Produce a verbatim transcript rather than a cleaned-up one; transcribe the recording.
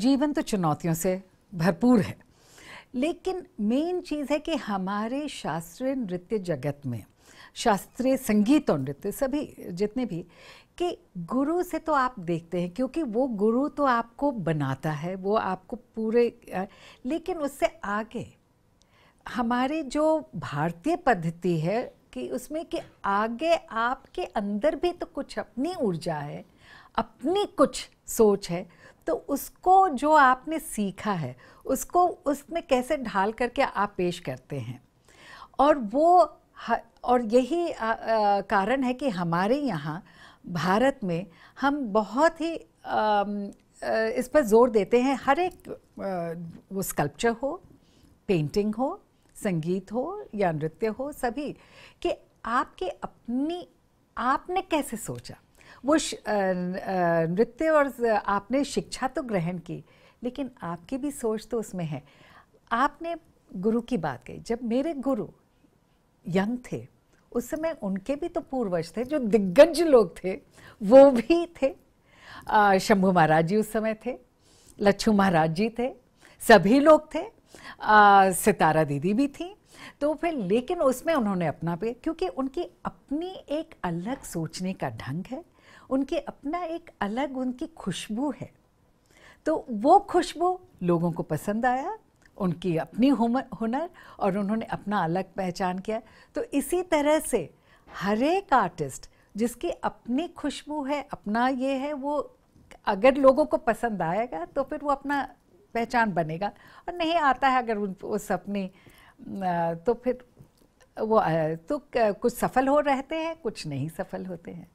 जीवन तो चुनौतियों से भरपूर है, लेकिन मेन चीज़ है कि हमारे शास्त्रीय नृत्य जगत में, शास्त्रीय संगीत और नृत्य सभी जितने भी, कि गुरु से तो आप देखते हैं क्योंकि वो गुरु तो आपको बनाता है, वो आपको पूरे, लेकिन उससे आगे हमारे जो भारतीय पद्धति है कि उसमें कि आगे आपके अंदर भी तो कुछ अपनी ऊर्जा है, अपनी कुछ सोच है, तो उसको जो आपने सीखा है उसको उसमें कैसे ढाल करके आप पेश करते हैं। और वो और यही आ, आ, कारण है कि हमारे यहाँ भारत में हम बहुत ही आ, आ, इस पर ज़ोर देते हैं। हर एक आ, वो स्कल्पचर हो, पेंटिंग हो, संगीत हो या नृत्य हो, सभी कि आपके अपनी आपने कैसे सोचा। वो नृत्य और आपने शिक्षा तो ग्रहण की, लेकिन आपकी भी सोच तो उसमें है। आपने गुरु की बात कही, जब मेरे गुरु यंग थे उस समय उनके भी तो पूर्वज थे जो दिग्गज लोग थे, वो भी थे। शंभू महाराज जी उस समय थे, लच्छू महाराज जी थे, सभी लोग थे, आ, सितारा दीदी भी थी। तो फिर लेकिन उसमें उन्होंने अपना पे, क्योंकि उनकी अपनी एक अलग सोचने का ढंग है, उनके अपना एक अलग उनकी खुशबू है, तो वो खुशबू लोगों को पसंद आया, उनकी अपनी हुनर और उन्होंने अपना अलग पहचान किया। तो इसी तरह से हर एक आर्टिस्ट जिसकी अपनी खुशबू है, अपना ये है, वो अगर लोगों को पसंद आएगा तो फिर वो अपना पहचान बनेगा, और नहीं आता है अगर उस अपनी, तो फिर वो तो कुछ सफल हो रहते हैं, कुछ नहीं सफल होते हैं।